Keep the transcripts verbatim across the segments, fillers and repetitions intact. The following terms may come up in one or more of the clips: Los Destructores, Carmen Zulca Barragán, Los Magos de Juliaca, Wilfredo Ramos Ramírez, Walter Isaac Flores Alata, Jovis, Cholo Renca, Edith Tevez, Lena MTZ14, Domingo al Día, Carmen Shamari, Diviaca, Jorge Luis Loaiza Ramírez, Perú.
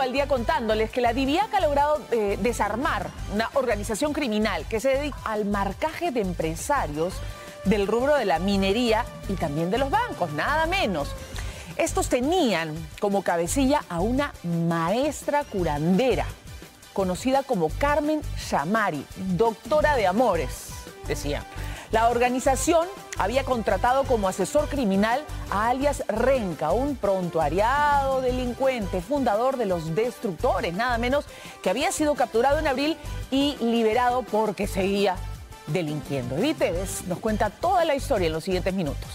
Al Día contándoles que la Diviaca ha logrado eh, desarmar una organización criminal que se dedica al marcaje de empresarios del rubro de la minería y también de los bancos, nada menos. Estos tenían como cabecilla a una maestra curandera, conocida como Carmen Shamari, doctora de amores, decía. La organización había contratado como asesor criminal a alias Renca, un prontuariado delincuente, fundador de Los Destructores, nada menos, que había sido capturado en abril y liberado porque seguía delinquiendo. Edith Tevez nos cuenta toda la historia en los siguientes minutos.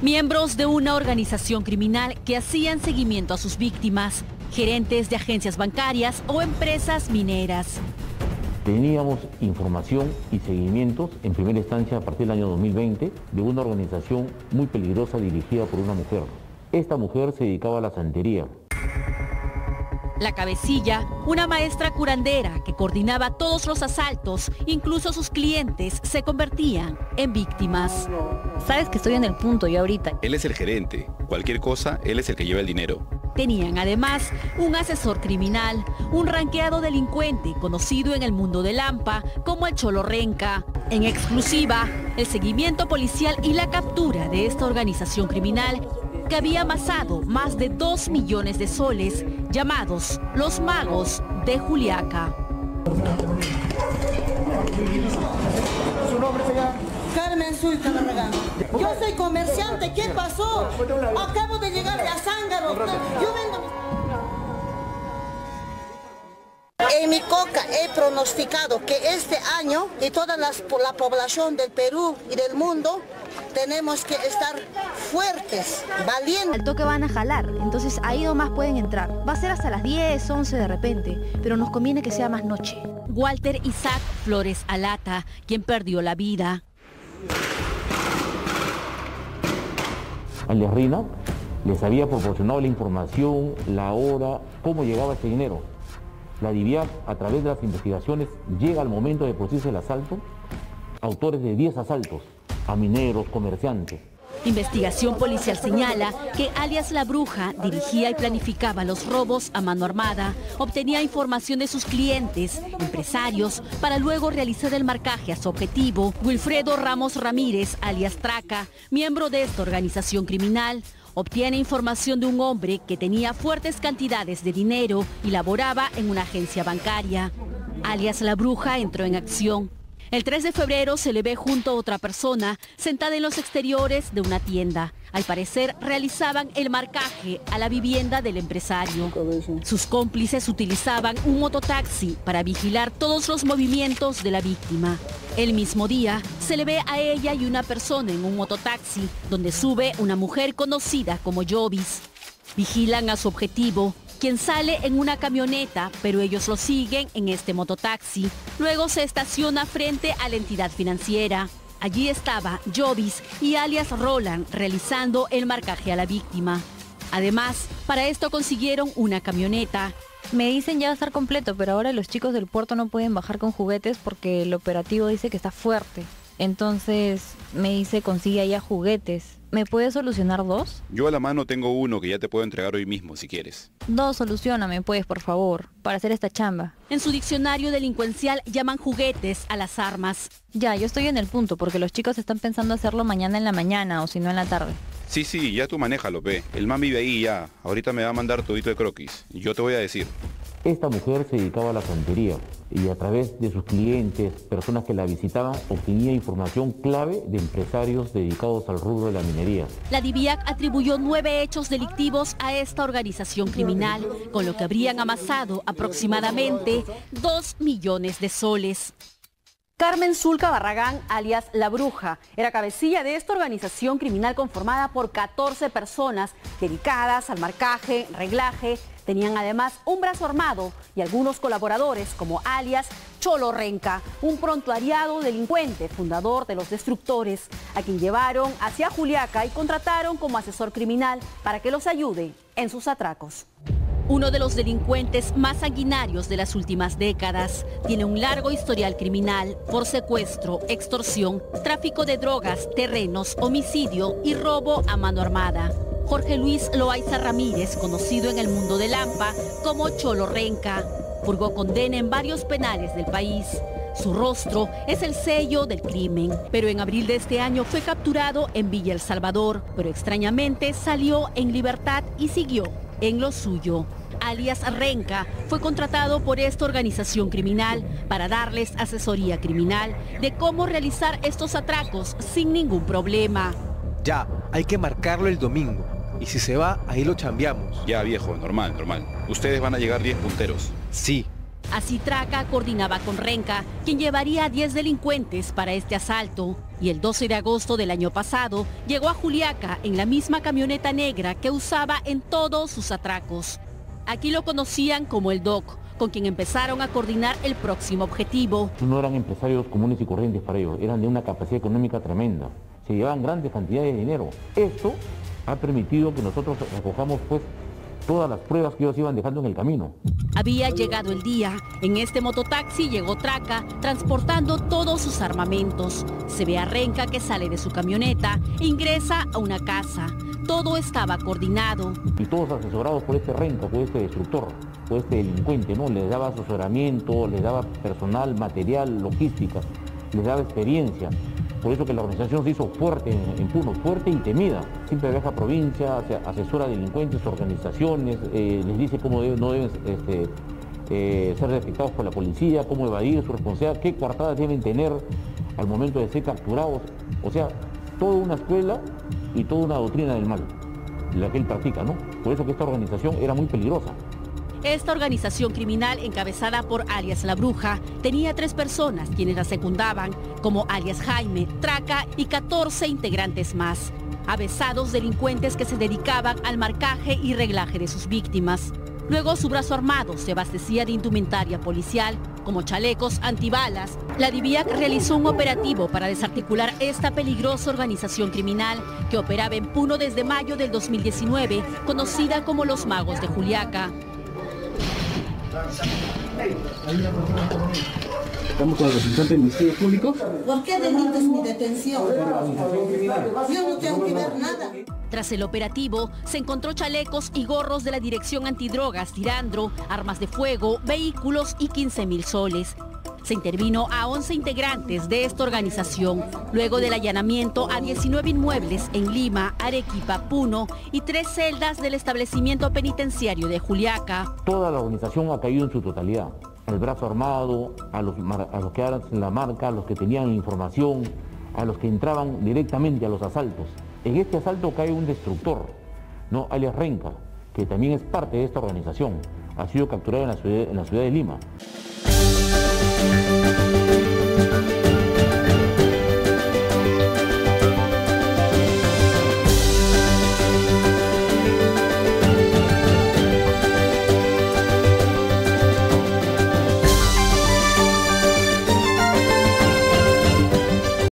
Miembros de una organización criminal que hacían seguimiento a sus víctimas, gerentes de agencias bancarias o empresas mineras. Teníamos información y seguimientos en primera instancia a partir del año dos mil veinte de una organización muy peligrosa dirigida por una mujer. Esta mujer se dedicaba a la santería. La cabecilla, una maestra curandera que coordinaba todos los asaltos, incluso sus clientes se convertían en víctimas. Sabes que estoy en el punto yo ahorita. Él es el gerente, cualquier cosa, él es el que lleva el dinero. Tenían además un asesor criminal, un ranqueado delincuente conocido en el mundo del AMPA como el Cholo Renca. En exclusiva, el seguimiento policial y la captura de esta organización criminal que había amasado más de dos millones de soles, llamados Los Magos de Juliaca. ¿Su nombre, señora? Carmen Zulca Barragán. Yo soy comerciante, ¿qué pasó? Acabo de llegar de Azángaro. Yo vengo... En mi coca he pronosticado que este año y toda la, la población del Perú y del mundo tenemos que estar fuertes, valientes. Al toque van a jalar, entonces ahí nomás pueden entrar. Va a ser hasta las diez, once de repente, pero nos conviene que sea más noche. Walter Isaac Flores Alata, quien perdió la vida. A la Rina les había proporcionado la información, la hora, cómo llegaba ese dinero. La Diviac, a través de las investigaciones, llega al momento de producirse el asalto, autores de diez asaltos, a mineros, comerciantes. Investigación policial señala que alias La Bruja dirigía y planificaba los robos a mano armada, obtenía información de sus clientes, empresarios, para luego realizar el marcaje a su objetivo. Wilfredo Ramos Ramírez, alias Traca, miembro de esta organización criminal, obtiene información de un hombre que tenía fuertes cantidades de dinero y laboraba en una agencia bancaria. Alias La Bruja entró en acción. El tres de febrero se le ve junto a otra persona sentada en los exteriores de una tienda. Al parecer realizaban el marcaje a la vivienda del empresario. Sus cómplices utilizaban un mototaxi para vigilar todos los movimientos de la víctima. El mismo día se le ve a ella y una persona en un mototaxi donde sube una mujer conocida como Jovis. Vigilan a su objetivo, quien sale en una camioneta, pero ellos lo siguen en este mototaxi. Luego se estaciona frente a la entidad financiera. Allí estaba Jovis y alias Roland realizando el marcaje a la víctima. Además, para esto consiguieron una camioneta. Me dicen ya va a estar completo, pero ahora los chicos del puerto no pueden bajar con juguetes porque el operativo dice que está fuerte. Entonces me dice, consigue allá juguetes. ¿Me puedes solucionar dos? Yo a la mano tengo uno que ya te puedo entregar hoy mismo si quieres. Dos, solucioname pues, por favor, para hacer esta chamba. En su diccionario delincuencial llaman juguetes a las armas. Ya, yo estoy en el punto porque los chicos están pensando hacerlo mañana en la mañana o si no en la tarde. Sí, sí, ya tú manéjalo, pe. El man vive ahí ya. Ahorita me va a mandar todito de croquis. Yo te voy a decir. Esta mujer se dedicaba a la santería y a través de sus clientes, personas que la visitaban, obtenía información clave de empresarios dedicados al rubro de la minería. La Diviac atribuyó nueve hechos delictivos a esta organización criminal, con lo que habrían amasado aproximadamente dos millones de soles. Carmen Zulca Barragán, alias La Bruja, era cabecilla de esta organización criminal conformada por catorce personas dedicadas al marcaje, reglaje. Tenían además un brazo armado y algunos colaboradores como alias Cholo Renca, un prontuariado delincuente, fundador de Los Destructores, a quien llevaron hacia Juliaca y contrataron como asesor criminal para que los ayude en sus atracos. Uno de los delincuentes más sanguinarios de las últimas décadas. Tiene un largo historial criminal por secuestro, extorsión, tráfico de drogas, terrenos, homicidio y robo a mano armada. Jorge Luis Loaiza Ramírez, conocido en el mundo del AMPA como Cholo Renca, purgó condena en varios penales del país. Su rostro es el sello del crimen, pero en abril de este año fue capturado en Villa El Salvador, pero extrañamente salió en libertad y siguió en lo suyo. Alias Renca fue contratado por esta organización criminal para darles asesoría criminal de cómo realizar estos atracos sin ningún problema. Ya, hay que marcarlo el domingo. Y si se va, ahí lo chambeamos. Ya, viejo, normal, normal. Ustedes van a llegar diez punteros. Sí. Así Traca coordinaba con Renca, quien llevaría a diez delincuentes para este asalto. Y el doce de agosto del año pasado, llegó a Juliaca en la misma camioneta negra que usaba en todos sus atracos. Aquí lo conocían como el Doc, con quien empezaron a coordinar el próximo objetivo. No eran empresarios comunes y corrientes para ellos, eran de una capacidad económica tremenda. Se llevaban grandes cantidades de dinero. Esto ha permitido que nosotros recojamos pues todas las pruebas que ellos iban dejando en el camino. Había llegado el día. En este mototaxi llegó Traca, transportando todos sus armamentos. Se ve a Renca que sale de su camioneta e ingresa a una casa. Todo estaba coordinado. Y todos asesorados por este Renca, por este destructor, por este delincuente, ¿no? Les daba asesoramiento, les daba personal, material, logística, les daba experiencia. Por eso que la organización se hizo fuerte en, en Puno, fuerte y temida. Siempre viaja a provincia, asesora a delincuentes, organizaciones, eh, les dice cómo debe, no deben este, eh, ser detectados por la policía, cómo evadir su responsabilidad, qué coartadas deben tener al momento de ser capturados. O sea, toda una escuela y toda una doctrina del mal, la que él practica, ¿no? Por eso que esta organización era muy peligrosa. Esta organización criminal, encabezada por alias La Bruja, tenía tres personas quienes la secundaban, como alias Jaime, Traca y catorce integrantes más, avesados delincuentes que se dedicaban al marcaje y reglaje de sus víctimas. Luego su brazo armado se abastecía de indumentaria policial, como chalecos antibalas. La Diviac realizó un operativo para desarticular esta peligrosa organización criminal que operaba en Puno desde mayo del dos mil diecinueve, conocida como Los Magos de Juliaca. Estamos con el representante del Ministerio Público. ¿Por qué delitos mi detención? Yo no tengo que ver nada. Tras el operativo, se encontró chalecos y gorros de la Dirección Antidrogas Tirandro, armas de fuego, vehículos y quince mil soles. Se intervino a once integrantes de esta organización, luego del allanamiento a diecinueve inmuebles en Lima, Arequipa, Puno y tres celdas del establecimiento penitenciario de Juliaca. Toda la organización ha caído en su totalidad, al brazo armado, a los, a los que eran la marca, a los que tenían información, a los que entraban directamente a los asaltos. En este asalto cae un destructor, ¿no? Alias Renca, que también es parte de esta organización, ha sido capturado en la ciudad, en la ciudad de Lima.